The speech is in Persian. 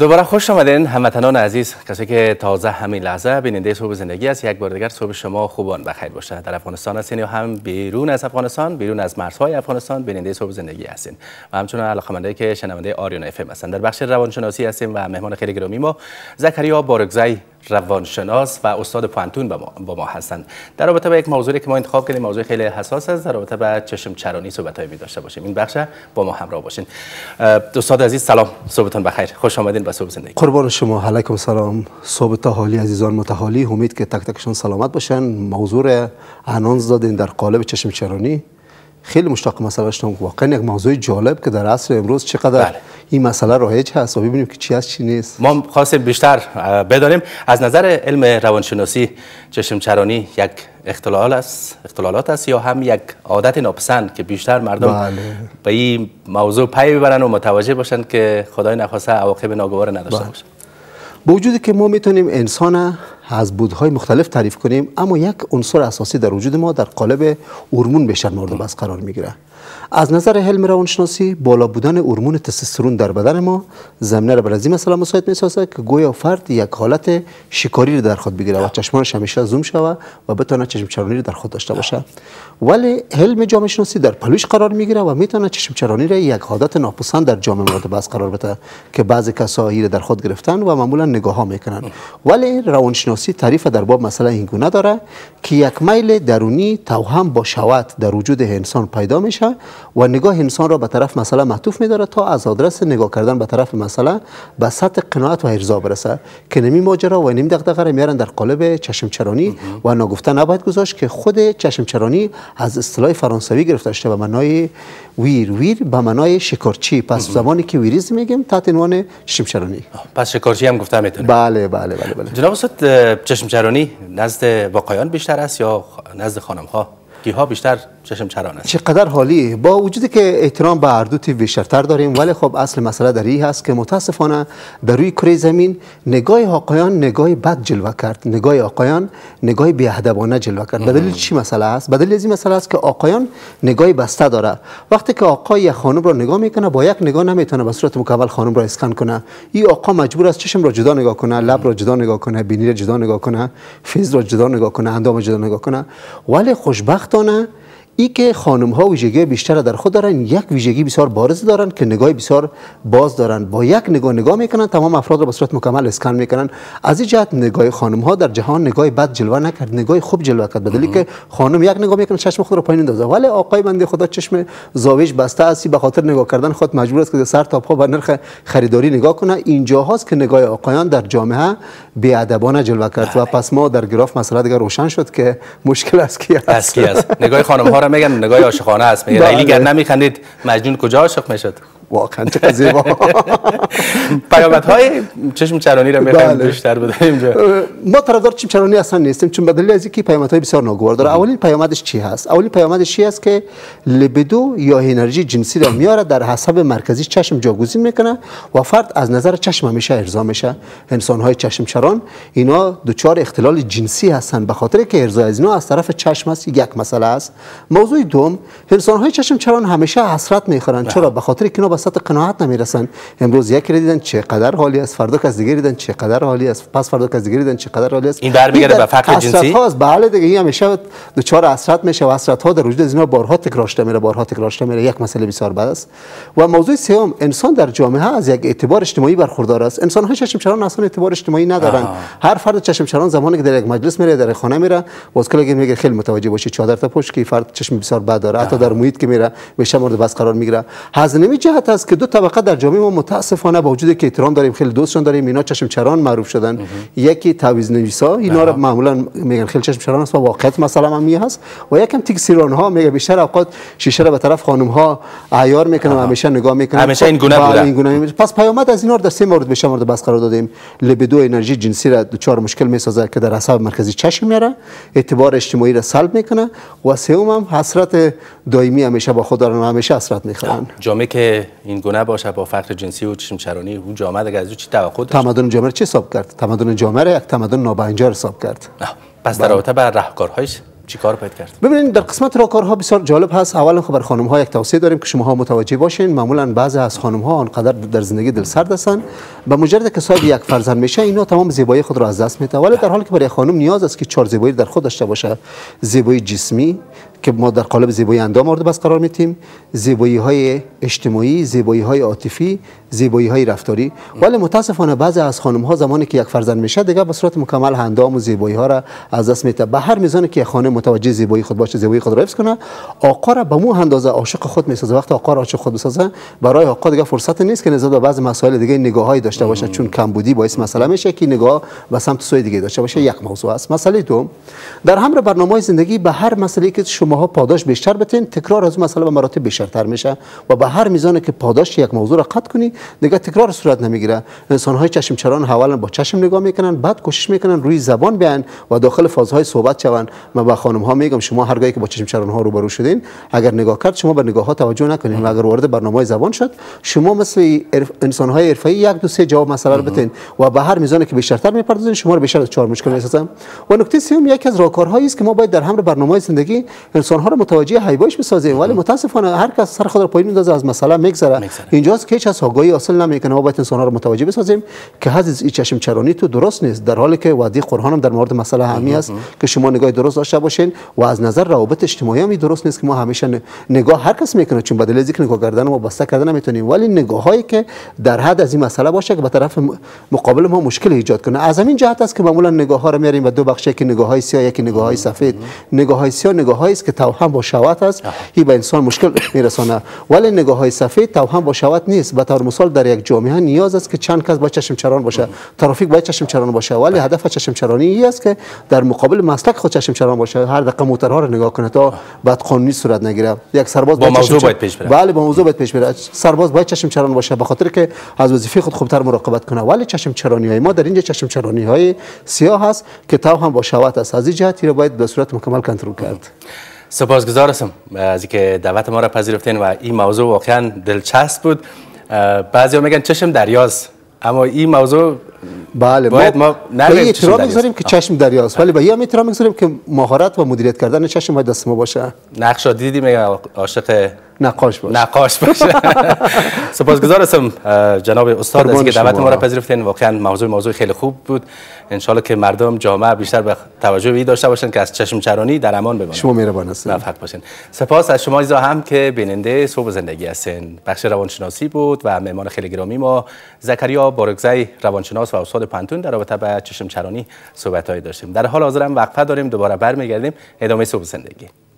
دوباره خوش آمدین هموطنان عزیز، کسی که تازه همین لحظه بیننده صبح زندگی است. یک بار دیگر صبح شما خوبان و خیر باشه. در افغانستان هستین یا هم بیرون از افغانستان، بیرون از مرزهای افغانستان بیننده صبح زندگی هستین و همچنین علاقه‌مندایی که شنونده آریانا FM هستند. در بخش روانشناسی هستیم و مهمان خیلی گرامی ما زکریا بارکزای، روانشناس و استاد پانتون با ما هستند. در رابطه با یک موضوعی که ما انتخاب کردیم، موضوع خیلی حساس است، در رابطه با چشم چرانی صحبت‌های می داشته باشیم. این بخش با ما همراه باشین. استاد عزیز سلام، صبحتون بخیر، خوش آمدین به صبح زندگی. قربان شما، علیکم سلام. صبح تحالی عزیزان متحالی، امید که تک تکشون سلامت باشن. موضوع آنانس دادین در قالب چشم چرانی، خیلی مشتاق مسئله شدم. واقعا یک موضوع جالب که در عصر امروز چقدر بله. این مسئله رایج هست و ببینیم که چی هست چی نیست. ما خواستم بیشتر بدانیم از نظر علم روانشناسی چشم چرانی یک اختلالات است یا هم یک عادت ناپسند که بیشتر مردم بله. به این موضوع پی ببرن و متوجه باشند که خدای نخواسته عواقب ناگوار نداشته باشند. با وجودی که ما میتونیم انسان از بودهای مختلف تعریف کنیم، اما یک عنصر اساسی در وجود ما در قالب هورمون بیشتر مورد بحث قرار میگیره. از نظر علم روانشناسی بالا بودن هورمون تستوسترون در بدن ما زمینه را برای این مسئله مساعد میسازه که گویا فرد یک حالت شکاری را در خود بگیره و چشمانش همیشه زوم شوه و بتونه چشم چرانی را در خود داشته باشه. ولی علم جامعه شناسی در پلوش قرار میگیره و میتونه چشم چرانی را یک عادت ناپسند در جامعه مورد بحث قرار بده که بعضی کسا این را در خود گرفتن و معمولا نگاهها میکنن. ولی روانشناسی تعریف در باب مسئله این گونه داره که یک میل درونی توهم با شهوت در وجود انسان پیدا میشه و نگاه انسان را به طرف مسئله معطوف می‌داره تا از آدرس نگاه کردن به طرف مسئله به سطح قناعت و ارضا برسه که نمی ماجرا و نمی دغدغه را میارن در قالب چشم چرانی و ناگفته نباید گذاشت که خود چشم چرانی از اصطلاح فرانسوی گرفته شده به معنای ویر به معنای شکارچی. پس زمانی که ویریز میگیم تحت عنوان چشم چرانی، پس شکارچی هم گفته میتونه. بله بله بله بله. جناب استاد، چشم چرانی نزد واقعیان بیشتر است یا نزد خانم‌ها؟ کیها بیشتر چشم چران است؟ چقدر حالی با وجودی که احترام به هر دو تیپ بیشتر داریم، ولی خب اصل مسئله در این هست که متاسفانه در روی کره زمین نگاه حقایان نگاه بد جلوه کرد، نگاه آقایان نگاه بی‌ادبانه جلوه کرد. به دلیل چی مسئله است؟ به دلیل این مسئله است که آقایان نگاه بسته داره. وقتی که آقا یک خانم را نگاه میکنه، با یک نگاه نمیتونه به صورت مکمل خانم را اسکن کنه. این آقا مجبور است چشم را جدا نگاه کنه، لب را جدا نگاه کنه، بینی را جدا نگاه کنه، فیز را جدا نگاه کنه، اندام را جدا نگاه کنه. ولی خوشبخت ای که خانم ها ویژگی بیشتر در خود دارن، یک ویژگی بسیار بارز دارن که نگاه بسیار باز دارن. با یک نگاه میکنن تمام افراد را به صورت مکمل اسکن میکنن. از این جهت نگاه خانم ها در جهان نگاه بد جلوه نکرد، نگاه خوب جلوه کرد. بدلی که خانم یک نگاه میکنه چشم خود رو پایین اندازه، ولی آقای بنده خدا چشم زاویش بسته است، به خاطر نگاه کردن خود مجبور است که سر تا پا به نرخ خریداری نگاه کنه. اینجا هاست که نگاه آقایان در جامعه بی ادبانه جلوه کرد و پس ما در گراف مسئله دیگه روشن شد که مشکل است کی است. نگاه خانم ها میگن نگاه عاشقانه است، میگه لیلی گر نمیخندید مجنون کجا عاشق میشد. واقعا چه زیبا. پیامدهای چشم چرانی را میخوایم بیشتر بدونیم. ما طرفدار چشم چرانی اصلا نیستیم، چون به دلیل از اینکه پیامدهای بسیار ناگوار داره. اولین پیامدش چی هست؟ اولین پیامدش چی است که لبدو یا انرژی جنسی را میاره در حسب مرکزی چشم جاگزین میکنه و فرد از نظر چشم همیشه ارضا میشه. انسان های چشم چران اینا دوچار اختلال جنسی هستن، به خاطر که ارضا از اینا از طرف چشم است. یک مسئله است. موضوع دوم، انسان‌های چشم چران همیشه حسرت می‌خورن. چرا؟ به خاطر که اینا به سطح قناعت نمیرسن. امروز یک دیدن چقدر حالی است، فردا کس دیگه دیدن چقدر حالی است، پس فردا کس دیگه دیدن چقدر حالی است. این برمیگرده به فقر جنسی. حسرت هاست. بله دیگه، این همیشه دوچار حسرت میشه و حسرت ها در وجود از اینا بارها تکرار شده میره. یک مسئله بسیار بد است. و موضوع سوم، انسان در جامعه از یک اعتبار اجتماعی برخوردار است. انسان‌های چشم چران اصلا اعتبار اجتماعی ندارن. هر فرد چشم چران زمانی که در یک مجلس میره، در خانه میره، باز کلاگیر میگه خیلی متوجه باشی چادر تا پوش که فرد چشم بسیار بد داره. حتی در محیط که میره میشه مورد بحث قرار میگیره. هزینه جهت است که دو طبقه در جامعه ما متاسفانه با وجود که احترام داریم، خیلی دوستشان داریم، اینا چشم چران معروف شدن. یکی تعویض نویسا، اینا رو معمولا میگن خیلی چشم چران است و واقعیت مثلا هم هست. و یکم تکسیران ها میگه بیشتر اوقات شیشه رو به طرف خانم ها عیار میکنه و همیشه نگاه میکنه. همیشه این گونه بوده. پس پیامد از اینا در سه مورد بشه مورد بحث قرار دادیم. لبدو انرژی جنسی را دوچار مشکل میسازه که در عصب مرکزی چشم میاره، اعتبار اجتماعی را سلب میکنه و هم حسرت دائمی همیشه با خود دارن و همیشه حسرت میخورن. جامعه که این گونه باشه با فقر جنسی و چشم چرانی، اون جامعه دیگه از اون چی توقع داشت؟ تمدن جامعه چی حساب کرد؟ تمدن جامعه یک تمدن نابهنجار حساب کرد. پس در رابطه با راهکارهایش چیکار باید کرد؟ ببینید در قسمت راهکارها بسیار جالب هست. اولا خب بر خانم ها یک توصیه داریم که شماها متوجه باشین. معمولا بعضی از خانم ها آنقدر در زندگی دلسرد هستند به مجرد که صاحب یک فرزند میشه اینا تمام زیبایی خود را از دست میده، ولی در حالی که برای خانم نیاز است که چهار زیبایی در خود داشته باشه: زیبایی جسمی که ما در قالب زیبایی اندام مورد بس قرار میتیم، زیبایی های اجتماعی، زیبایی های عاطفی، زیبایی های رفتاری. ولی متاسفانه بعضی از خانم ها زمانی که یک فرزند میشه دیگه به صورت مکمل اندام و زیبایی ها را از دست میده. به هر میزانی که خانم متوجه زیبایی خود باشه، زیبایی خود را حفظ کنه، آقا را به مو اندازه عاشق خود میسازه. وقتی آقا را عاشق خود بسازه، برای آقا دیگه فرصت نیست که نسبت به بعضی مسائل دیگه نگاهی داشته باشه، چون کمبودی باعث مسئله میشه که نگاه به سمت سوی دیگه داشته باشه. یک موضوع است. مسئله دوم، در همه برنامه‌های زندگی به هر مسئله‌ای که شماها پاداش بیشتر بتین، تکرار از مسئله به مراتب بیشتر میشه و به هر میزانی که پاداش یک موضوع را قطع کنی دیگه تکرار صورت نمیگیره. انسان های چشم چران اولا با چشم نگاه میکنن، بعد کوشش میکنن روی زبان بیان و داخل فازهای صحبت شون. من به خانم ها میگم شما هرگاهی که با چشم چران ها روبرو شدین، اگر نگاه کرد شما به نگاه ها توجه نکنین و اگر وارد برنامه زبان شد، شما مثل انسان های حرفه‌ای یک دو سه جواب مسئله رو بتین و به هر میزانی که بیشتر میپردازین شما رو بیشتر از چهار مشکل میسازم. و نکته سوم، یک از راهکارهایی است که ما باید در هم برنامه زندگی انسان ها رو متوجه حیبایش بسازیم، ولی متاسفانه هر کس سر خود را پایین میندازه از مسئله میگذره. اینجاست که هیچ از آگاهی حاصل نمیکنه. ما باید انسان ها رو متوجه بسازیم که هز این چشم چرانی تو درست نیست، در حالی که وعده قرآن هم در مورد مسئله همین است که شما نگاه درست داشته باشین و از نظر روابط اجتماعی هم درست نیست که ما همیشه نگاه هر کس میکنه، چون بدل ذکر نگاه کردن ما بسته کردن نمیتونیم، ولی نگاهایی که در حد از این مسئله باشه که به طرف مقابل ما مشکل ایجاد کنه. از همین جهت است که معمولا نگاه ها رو میاریم و دو بخش، یکی نگاه های سیاه، یکی نگاه های سفید. نگاه های سیاه نگاه هایی است که توهم با شهوت است، این به انسان مشکل میرسانه، ولی نگاه های سفید توهم با شهوت نیست. به طور مثال در یک جامعه نیاز است که چند کس با چشم چران باشه، ترافیک باید چشم چران باشه، ولی هدف چشم چرانی این است که در مقابل مسلک خود چشم چران باشه، هر دقیقه موتورها رو نگاه کنه تا بعد قانونی صورت نگیره. یک سرباز با موضوع باید پیش بره، بله با موضوع باید پیش بره، سرباز باید چشم چران باشه به خاطر که از وظیفه خود خوبتر مراقبت کنه، ولی چشم چرانی های ما در اینجا چشم چرانی های سیاه است که توهم با شهوت است. از این جهت رو باید به صورت مکمل کنترل کرد. سپاسگزار هستم از اینکه دعوت ما را پذیرفتین و این موضوع واقعا دلچسب بود. بعضیا میگن چشم دریاست، اما این موضوع بله باید ما اعتراف می‌گذاریم که چشم دریاست، ولی باید اعتراف می‌گذاریم که مهارت و مدیریت کردن چشم باید دست ما باشه. نقش را دیدی میگن عاشق نقاش باشه، نقاش باشه. سپاسگزار هستم جناب استاد از اینکه دعوت ما را پذیرفتین. واقعا موضوع خیلی خوب بود. انشالله که مردم جامعه بیشتر به توجه به داشته باشن که از چشم چرانی در امان بمانند. شما مهربان هستین، موفق باشین. سپاس از شما عزیزا هم که بیننده صبح زندگی هستین. بخش روانشناسی بود و مهمان خیلی گرامی ما زکریا بارکزای روانشناس و استاد پنتون در رابطه با چشم چرانی صحبت‌های داشتیم. در حال حاضر هم وقفه داریم، دوباره برمیگردیم ادامه صبح زندگی.